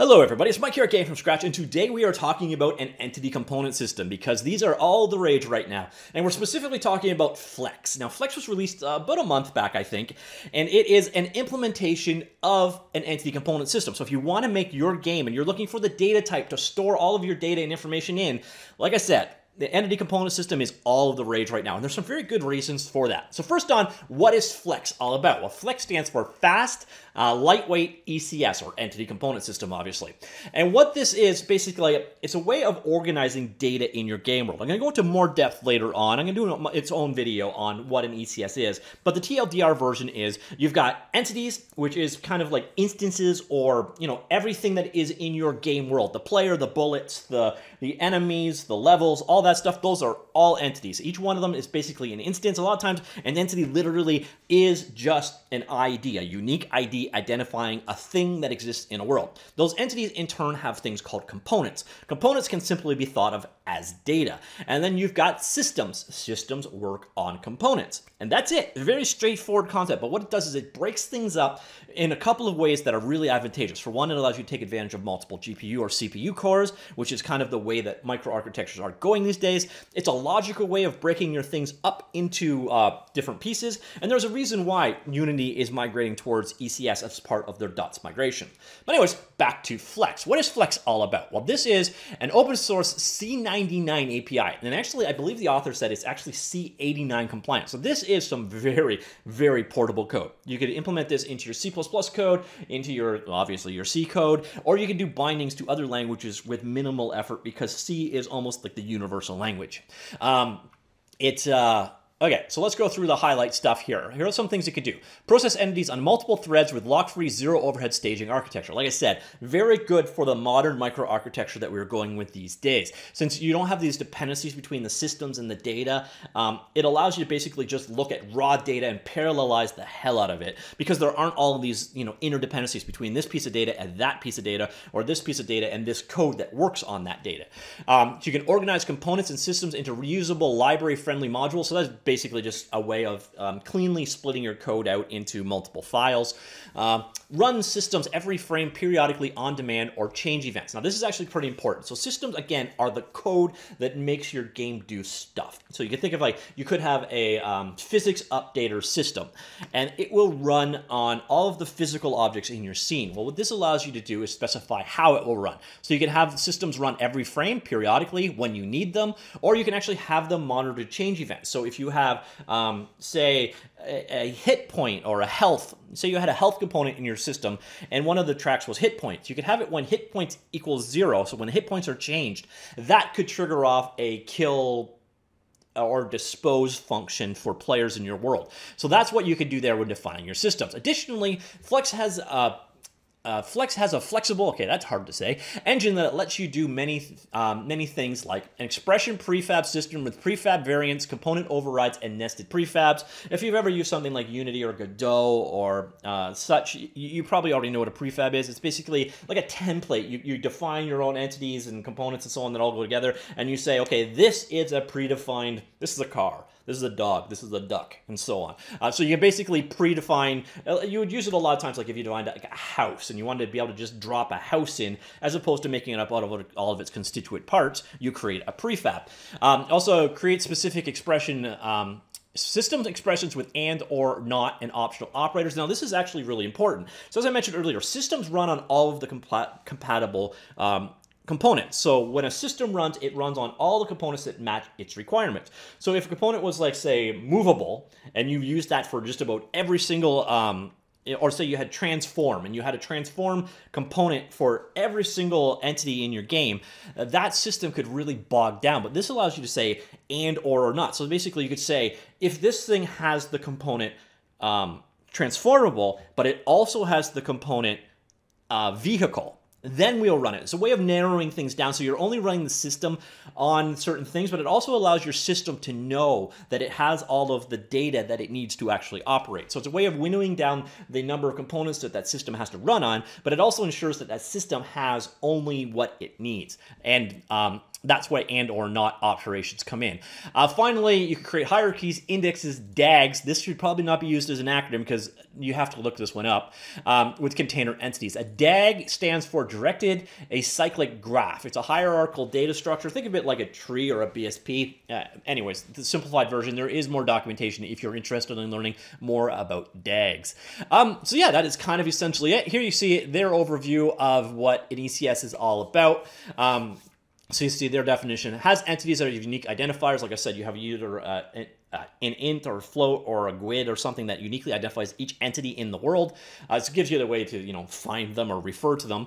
Hello everybody, it's Mike here at Game From Scratch, and today we are talking about an entity component system because these are all the rage right now. And we're specifically talking about FLECS. Now FLECS was released about a month back, I think, and it is an implementation of an entity component system. So if you want to make your game and you're looking for the data type to store all of your data and information in, like I said, the entity component system is all of the rage right now, and there's some very good reasons for that. So first on, what is FLECS all about? Well, FLECS stands for Fast, Lightweight ECS, or Entity Component System, obviously. And what this is, basically, it's a way of organizing data in your game world. I'm going to go into more depth later on. I'm going to do its own video on what an ECS is. But the TLDR version is you've got entities, which is kind of like instances or, you know, everything that is in your game world. The player, the bullets, the enemies, the levels, all that stuff, those are all entities. Each one of them is basically an instance. A lot of times, an entity literally is just an ID, a unique ID identifying a thing that exists in a world. Those entities, in turn, have things called components. Components can simply be thought of as data. And then you've got systems. Systems work on components. And that's it. It's a very straightforward concept. But what it does is it breaks things up in a couple of ways that are really advantageous. For one, it allows you to take advantage of multiple GPU or CPU cores, which is kind of the way that microarchitectures are going these days. It's a logical way of breaking your things up into different pieces, and there's a reason why Unity is migrating towards ECS as part of their DOTS migration. But anyways, back to FLECS. What is FLECS all about? Well, this is an open source C99 API, and actually, I believe the author said it's actually C89 compliant. So this is some very, very portable code. You could implement this into your C++ code, into your, obviously, your C code, or you can do bindings to other languages with minimal effort because C is almost like the universal language. Okay, so let's go through the highlight stuff here. Here are some things you could do. Process entities on multiple threads with lock-free, zero-overhead staging architecture. Like I said, very good for the modern microarchitecture that we're going with these days. Since you don't have these dependencies between the systems and the data, it allows you to basically just look at raw data and parallelize the hell out of it because there aren't all of these, you know, interdependencies between this piece of data and that piece of data, or this piece of data and this code that works on that data. So you can organize components and systems into reusable, library-friendly modules. So that's basically just a way of cleanly splitting your code out into multiple files. Run systems every frame periodically on demand or change events. Now, this is actually pretty important. So systems, again, are the code that makes your game do stuff. So you can think of, like, you could have a physics updater system, and it will run on all of the physical objects in your scene. Well, what this allows you to do is specify how it will run. So you can have systems run every frame periodically when you need them, or you can actually have them monitor change events. So if you have, say, a hit point or a health. Say you had a health component in your system, and one of the tracks was hit points. You could have it when hit points equals zero. So when hit points are changed, that could trigger off a kill or dispose function for players in your world. So that's what you could do there when defining your systems. Additionally, FLECS has a flexible, okay, that's hard to say, engine that lets you do many things like an expression prefab system with prefab variants, component overrides, and nested prefabs. If you've ever used something like Unity or Godot or such, you probably already know what a prefab is. It's basically like a template. You define your own entities and components and so on that all go together, and you say, okay, this is a predefined, this is a car. This is a dog, this is a duck, and so on. So you can basically predefine, you would use it a lot of times, like if you defined like a house and you wanted to be able to just drop a house in, as opposed to making it up out of all of its constituent parts, you create a prefab. Also create specific expression, system expressions with and, or, not, and optional operators. Now, this is actually really important. So as I mentioned earlier, systems run on all of the compatible components. So when a system runs, it runs on all the components that match its requirements. So if a component was, like, say, movable, and you use that for just about every single, or say you had transform, and you had a transform component for every single entity in your game, that system could really bog down. But this allows you to say and, or not. So basically, you could say, if this thing has the component transformable, but it also has the component vehicle, then we'll run it. It's a way of narrowing things down. So you're only running the system on certain things, but it also allows your system to know that it has all of the data that it needs to actually operate. So it's a way of winnowing down the number of components that that system has to run on, but it also ensures that that system has only what it needs. And That's where and or not operations come in. Finally, you can create hierarchies, indexes, DAGs. This should probably not be used as an acronym because you have to look this one up, with container entities. A DAG stands for Directed Acyclic Graph. It's a hierarchical data structure. Think of it like a tree or a BSP. Anyways, the simplified version, there is more documentation if you're interested in learning more about DAGs. So yeah, that is kind of essentially it. Here you see their overview of what an ECS is all about. So you see their definition. It has entities that are unique identifiers. Like I said, you have either an int or a float or a GUID or something that uniquely identifies each entity in the world. So it gives you the way to, you know, find them or refer to them.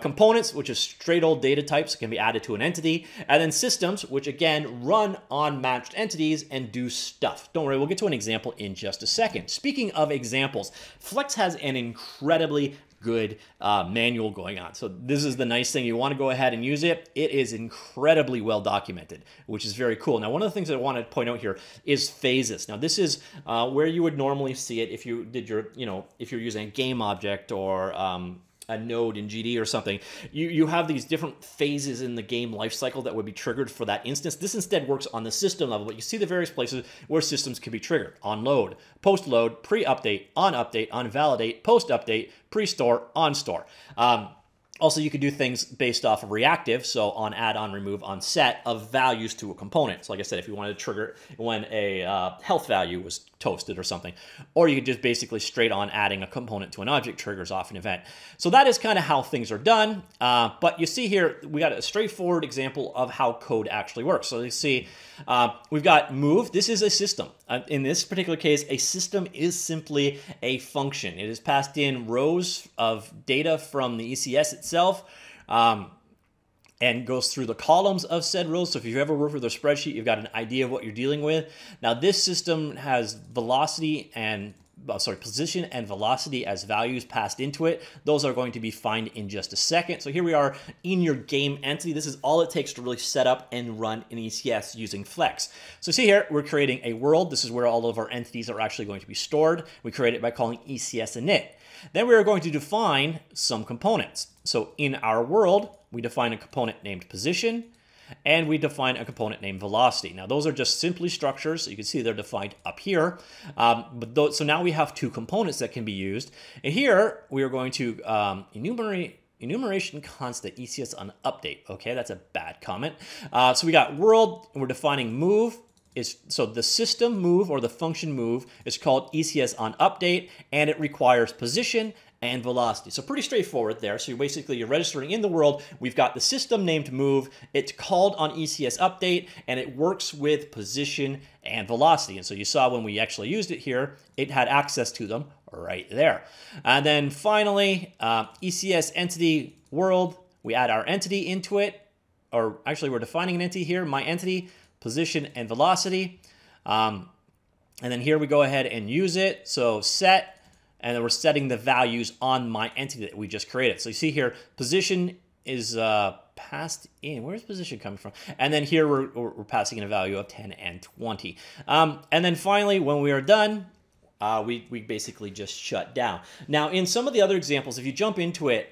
Components, which is straight old data types, can be added to an entity. And then systems, which again, run on matched entities and do stuff. Don't worry, we'll get to an example in just a second. Speaking of examples, Flex has an incredibly good manual going on. So this is the nice thing. You want to go ahead and use it. It is incredibly well documented, which is very cool. Now, one of the things that I want to point out here is phases. Now, this is where you would normally see it if you did your, you know, if you're using a game object or a node in GD or something. You have these different phases in the game lifecycle that would be triggered for that instance. This instead works on the system level, but you see the various places where systems can be triggered. On load, post load, pre-update, on update, on validate, post update, pre-store, on store. Also, you could do things based off of reactive, so on add, on remove, on set of values to a component. So like I said, if you wanted to trigger when a health value was toasted or something, or you could just basically straight on adding a component to an object triggers off an event. So that is kind of how things are done. But you see here, we got a straightforward example of how code actually works. So you see, we've got move. This is a system. In this particular case, a system is simply a function. It is passed in rows of data from the ECS itself, and goes through the columns of said rows. So if you've ever worked with a spreadsheet, you've got an idea of what you're dealing with. Now this system has velocity and position and velocity as values passed into it. Those are going to be found in just a second. So here we are in your game entity. This is all it takes to really set up and run an ECS using Flex. So see here, we're creating a world. This is where all of our entities are actually going to be stored. We create it by calling ECS init. Then we are going to define some components. So in our world, we define a component named position, and we define a component named velocity. Now, those are just simply structures. So you can see they're defined up here. So now we have two components that can be used. And here, we are going to enumeration constant ECS on update. Okay, that's a bad comment. So we got world, and we're defining move. So the system move or the function move is called ECS on update, and it requires position and velocity. So pretty straightforward there. So you're registering in the world. We've got the system named move. It's called on ECS update, and it works with position and velocity. And so you saw when we actually used it here, it had access to them right there. And then finally, ECS entity world, we add our entity into it, or actually we're defining an entity here, my entity, position and velocity. And then here we go ahead and use it. So set, and then we're setting the values on my entity that we just created. So you see here, position is passed in. Where's position coming from? And then here we're passing in a value of 10 and 20. And then finally, when we are done, we basically just shut down. Now, in some of the other examples, if you jump into it,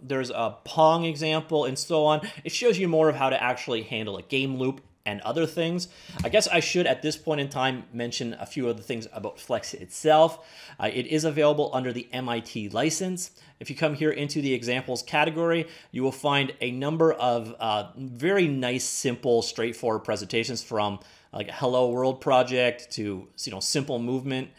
there's a Pong example and so on. It shows you more of how to actually handle a game loop and other things. I guess I should at this point in time mention a few other things about Flex itself. It is available under the MIT license. If you come here into the examples category, you will find a number of very nice, simple, straightforward presentations from like a Hello World project to, you know, simple movement,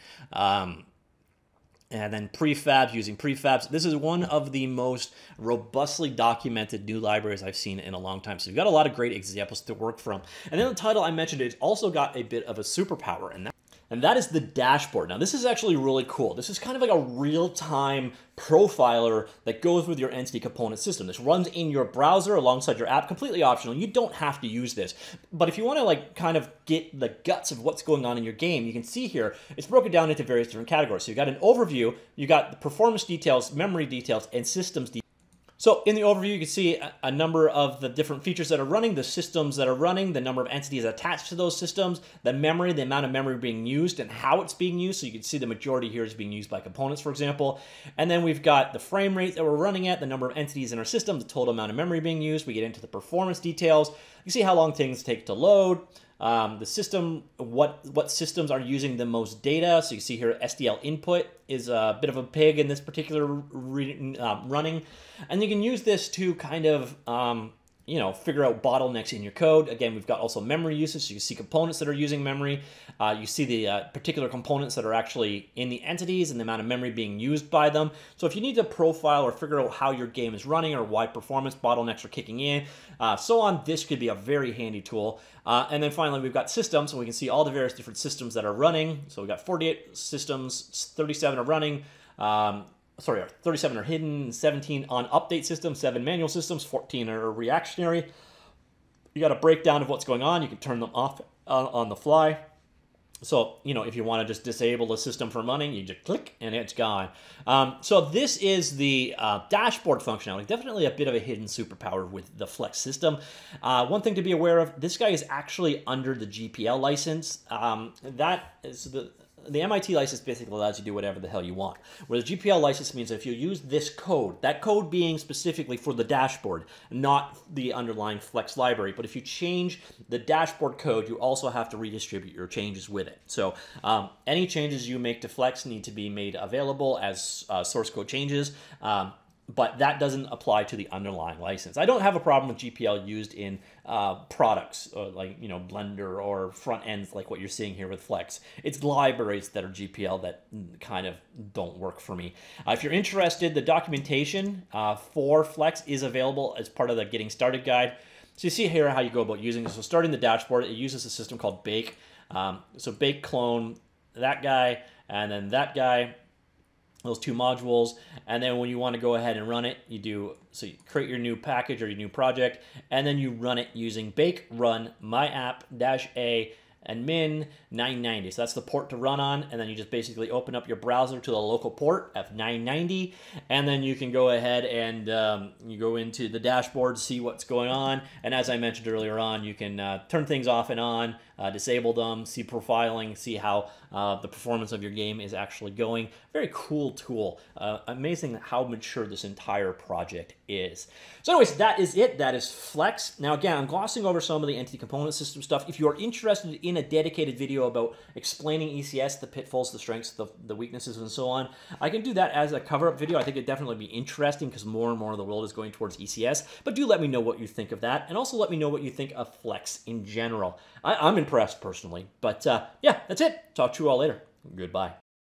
and then prefabs, using prefabs. This is one of the most robustly documented new libraries I've seen in a long time. So you've got a lot of great examples to work from. And then the title I mentioned, it's also got a bit of a superpower, and that is the dashboard. Now, this is actually really cool. This is kind of like a real-time profiler that goes with your entity component system. This runs in your browser alongside your app, completely optional. You don't have to use this. But if you want to like kind of get the guts of what's going on in your game, you can see here, it's broken down into various different categories. So you got an overview, you got the performance details, memory details, and systems details. So in the overview, you can see a number of the different features that are running, the systems that are running, the number of entities attached to those systems, the memory, the amount of memory being used and how it's being used. So you can see the majority here is being used by components, for example. And then we've got the frame rate that we're running at, the number of entities in our system, the total amount of memory being used. We get into the performance details. You see how long things take to load. The system, what systems are using the most data. So you can see here SDL input is a bit of a pig in this particular running. And you can use this to kind of, you know, figure out bottlenecks in your code. Again, we've got also memory usage. So you see components that are using memory. You see the particular components that are actually in the entities and the amount of memory being used by them. So if you need to profile or figure out how your game is running or why performance bottlenecks are kicking in, so on, this could be a very handy tool. And then finally, we've got systems, so we can see all the various different systems that are running. So we've got 48 systems, 37 are running. 37 are hidden, 17 on update systems, 7 manual systems, 14 are reactionary. You got a breakdown of what's going on. You can turn them off on the fly. So, you know, if you want to just disable the system from running, you just click and it's gone. So this is the dashboard functionality. Definitely a bit of a hidden superpower with the Flex system. One thing to be aware of, this guy is actually under the GPL license. That is the MIT license basically allows you to do whatever the hell you want. Whereas the GPL license means if you use this code, that code being specifically for the dashboard, not the underlying Flex library. But if you change the dashboard code, you also have to redistribute your changes with it. So any changes you make to Flex need to be made available as source code changes. But that doesn't apply to the underlying license. I don't have a problem with GPL used in products, or like, you know, Blender or front ends like what you're seeing here with Flex. It's libraries that are GPL that kind of don't work for me. If you're interested, the documentation for Flex is available as part of the Getting Started Guide. So you see here how you go about using it. So starting the dashboard, it uses a system called Bake. So Bake, clone that guy, and then that guy, those two modules, and then when you want to go ahead and run it, you do, so you create your new package or your new project, and then you run it using bake run myapp-a admin 990. So that's the port to run on, and then you just basically open up your browser to the local port F990, and then you can go ahead and you go into the dashboard, see what's going on, and as I mentioned earlier on, you can turn things off and on, disable them, see profiling, see how the performance of your game is actually going. Very cool tool. Amazing how mature this entire project is. So anyways, that is it. That is Flex. Now again, I'm glossing over some of the entity component system stuff. If you are interested in a dedicated video about explaining ECS, the pitfalls, the strengths, the weaknesses, and so on, I can do that as a cover-up video. I think it'd definitely be interesting because more and more of the world is going towards ECS, but do let me know what you think of that, and also let me know what you think of Flex in general. I'm impressed personally, but yeah, that's it. Talk to you all later. Goodbye.